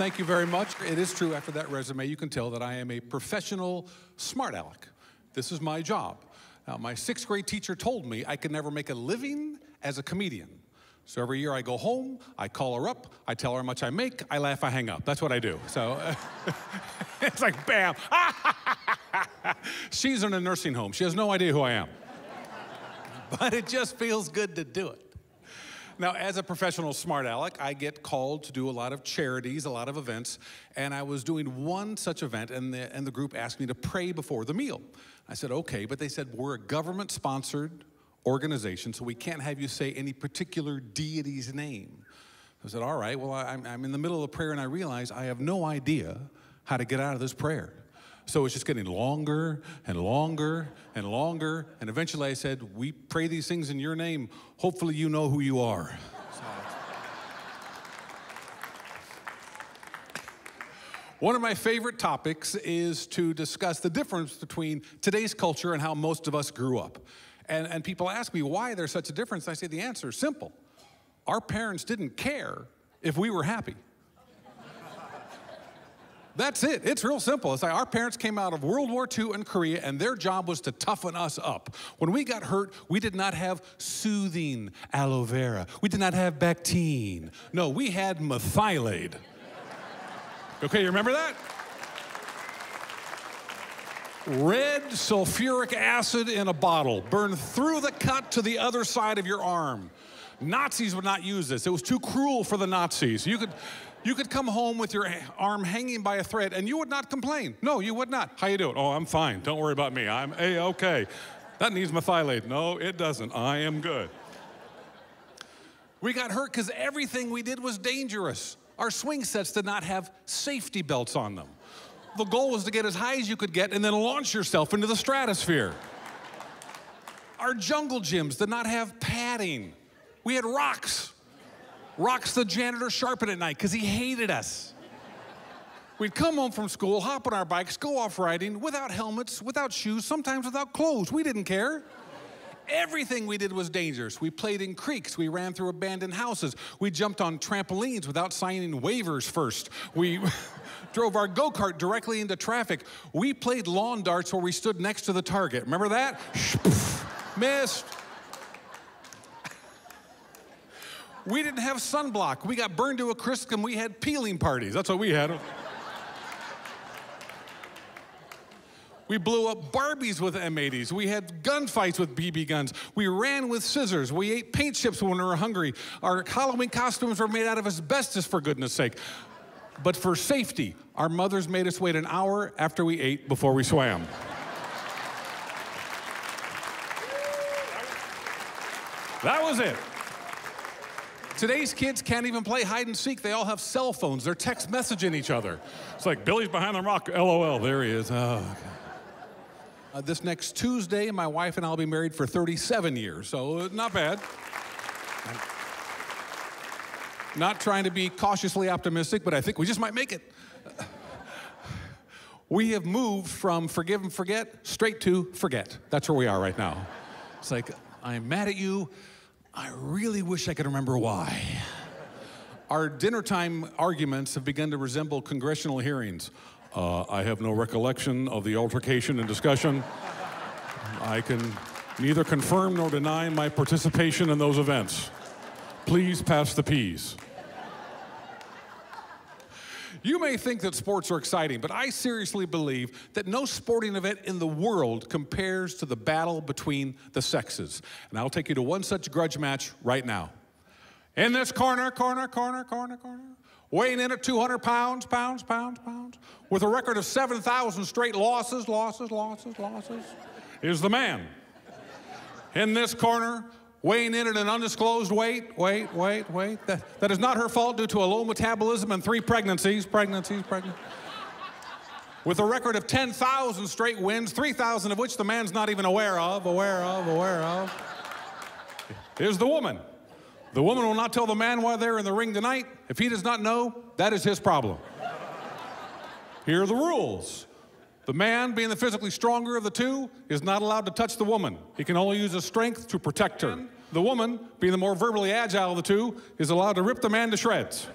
Thank you very much. It is true, after that resume, you can tell that I am a professional smart aleck. This is my job. Now, my sixth grade teacher told me I could never make a living as a comedian. So every year I go home, I call her up, I tell her how much I make, I laugh, I hang up. That's what I do. So it's like, bam. She's in a nursing home. She has no idea who I am. But it just feels good to do it. Now, as a professional smart aleck, I get called to do a lot of charities, a lot of events, and I was doing one such event, and the group asked me to pray before the meal. I said, okay, but they said, we're a government-sponsored organization, so we can't have you say any particular deity's name. I said, all right, well, I'm in the middle of the prayer, and I realize I have no idea how to get out of this prayer. So it's just getting longer and longer and longer. And eventually I said, we pray these things in your name. Hopefully you know who you are. So. One of my favorite topics is to discuss the difference between today's culture and how most of us grew up. And people ask me why there's such a difference. I say the answer is simple. Our parents didn't care if we were happy. That's it. It's real simple. It's like our parents came out of World War II and Korea, and their job was to toughen us up. When we got hurt, we did not have soothing aloe vera. We did not have Bactine. No, we had methylate. Okay, you remember that? Red sulfuric acid in a bottle, burned through the cut to the other side of your arm. Nazis would not use this. It was too cruel for the Nazis. You could come home with your arm hanging by a thread, and you would not complain. No, you would not. How you doing? Oh, I'm fine. Don't worry about me. I'm A-okay. That needs methylate. No, it doesn't. I am good. We got hurt because everything we did was dangerous. Our swing sets did not have safety belts on them. The goal was to get as high as you could get and then launch yourself into the stratosphere. Our jungle gyms did not have padding. We had rocks. Rocks the janitor sharpened at night because he hated us. We'd come home from school, hop on our bikes, go off riding without helmets, without shoes, sometimes without clothes. We didn't care. Everything we did was dangerous. We played in creeks. We ran through abandoned houses. We jumped on trampolines without signing waivers first. We drove our go-kart directly into traffic. We played lawn darts where we stood next to the target. Remember that? Missed. We didn't have sunblock. We got burned to a crisp, and we had peeling parties. That's what we had. We blew up Barbies with M80s. We had gunfights with BB guns. We ran with scissors. We ate paint chips when we were hungry. Our Halloween costumes were made out of asbestos, for goodness sake. But for safety, our mothers made us wait an hour after we ate before we swam. That was it. Today's kids can't even play hide-and-seek. They all have cell phones. They're text messaging each other. It's like, Billy's behind the rock, LOL. There he is. Oh, okay. This next Tuesday, my wife and I will be married for 37 years, so not bad. I'm not trying to be cautiously optimistic, but I think we just might make it. We have moved from forgive and forget straight to forget. That's where we are right now. It's like, I'm mad at you. I really wish I could remember why. Our dinner time arguments have begun to resemble congressional hearings. I have no recollection of the altercation and discussion. I can neither confirm nor deny my participation in those events. Please pass the peas. You may think that sports are exciting, but I seriously believe that no sporting event in the world compares to the battle between the sexes. And I'll take you to one such grudge match right now. In this corner, weighing in at 200 pounds, with a record of 7,000 straight losses, is the man. In this corner, weighing in at an undisclosed weight, wait. That is not her fault due to a low metabolism and 3 pregnancies. With a record of 10,000 straight wins, 3,000 of which the man's not even aware of, is the woman. The woman will not tell the man why they're in the ring tonight. If he does not know, that is his problem. Here are the rules. The man, being the physically stronger of the two, is not allowed to touch the woman. He can only use his strength to protect her. The woman, being the more verbally agile of the two, is allowed to rip the man to shreds.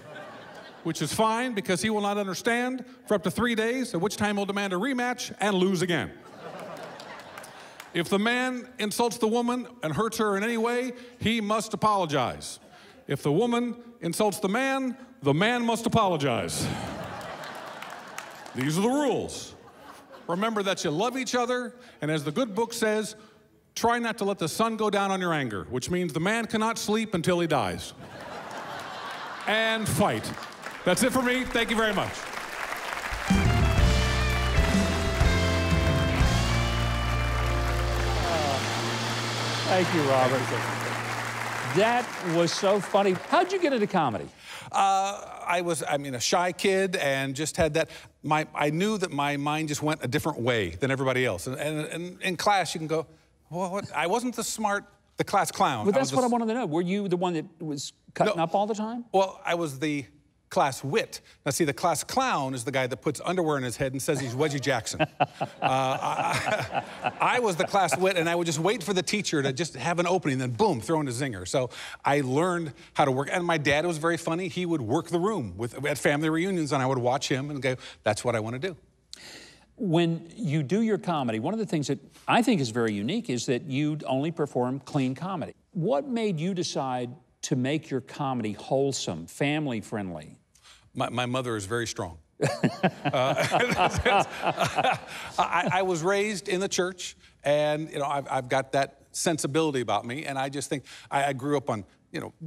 which is fine because he will not understand for up to 3 days, at which time he'll demand a rematch and lose again. If the man insults the woman and hurts her in any way, he must apologize. If the woman insults the man must apologize. These are the rules. Remember that you love each other, and as the good book says, try not to let the sun go down on your anger, which means the man cannot sleep until he dies. And fight. That's it for me. Thank you very much. Thank you, Robert. That was so funny. How'd you get into comedy? I mean, a shy kid and just had that. I knew that my mind just went a different way than everybody else. And in class, you can go, well, what? I wasn't the class clown. Well, that's what I wanted to know. Were you the one that was cutting up all the time? Well, I was the class wit. Now, see, the class clown is the guy that puts underwear in his head and says he's Wedgie Jackson. I was the class wit, and I would just wait for the teacher to just have an opening, then boom, throw in a zinger. So I learned how to work. And my dad was very funny. He would work the room at family reunions, and I would watch him and go, that's what I want to do. When you do your comedy, one of the things that I think is very unique is that you only perform clean comedy. What made you decide to make your comedy wholesome, family-friendly? My mother is very strong. I was raised in the church, and you know, I've got that sensibility about me, and I just think I grew up on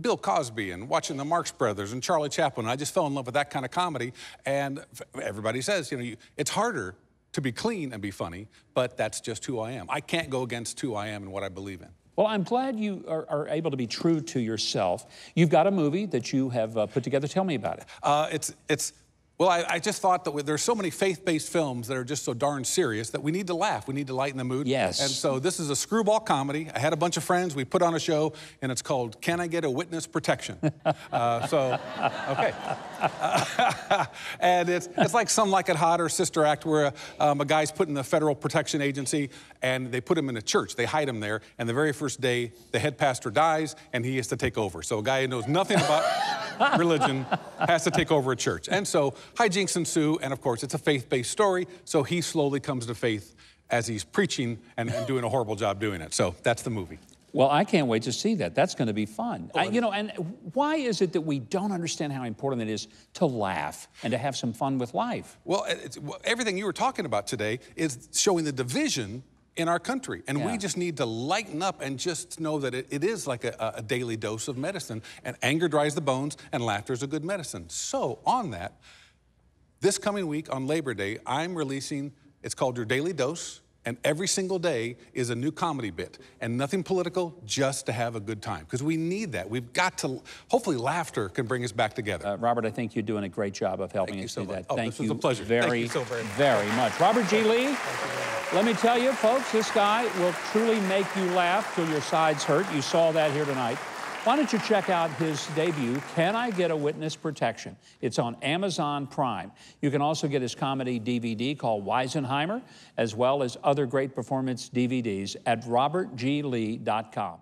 Bill Cosby and watching the Marx Brothers and Charlie Chaplin. I just fell in love with that kind of comedy, and everybody says, it's harder to be clean and be funny, but that's just who I am. I can't go against who I am and what I believe in. Well, I'm glad you are able to be true to yourself. You've got a movie that you have put together. Tell me about it. Well, I just thought that there's so many faith-based films that are just so darn serious that we need to laugh. We need to lighten the mood. Yes. And so this is a screwball comedy. I had a bunch of friends. We put on a show, and it's called Can I Get a Witness Protection? Okay. And it's like Some Like It Hot or Sister Act, where a guy's put in the Federal Protection Agency, and they put him in a church. They hide him there, and the very first day, the head pastor dies, and he has to take over. So a guy who knows nothing about religion has to take over a church. And so hijinks ensue, and of course, it's a faith-based story, so he slowly comes to faith as he's preaching and doing a horrible job doing it. So that's the movie. Well, I can't wait to see that. That's going to be fun. And why is it that we don't understand how important it is to laugh and to have some fun with life? Well, everything you were talking about today is showing the division in our country. And we just need to lighten up and just know that it is like a daily dose of medicine. And anger dries the bones, and laughter is a good medicine. So on that, this coming week on Labor Day, I'm releasing, it's called Your Daily Dose, and every single day is a new comedy bit. And nothing political, just to have a good time. Because we need that. We've got to, hopefully laughter can bring us back together. Robert, I think you're doing a great job of helping us do that. Thank you very, very much. Robert G. Lee, let me tell you, folks, this guy will truly make you laugh till your sides hurt. You saw that here tonight. Why don't you check out his debut, Can I Get a Witness Protection? It's on Amazon Prime. You can also get his comedy DVD called Weisenheimer, as well as other great performance DVDs at robertglee.com.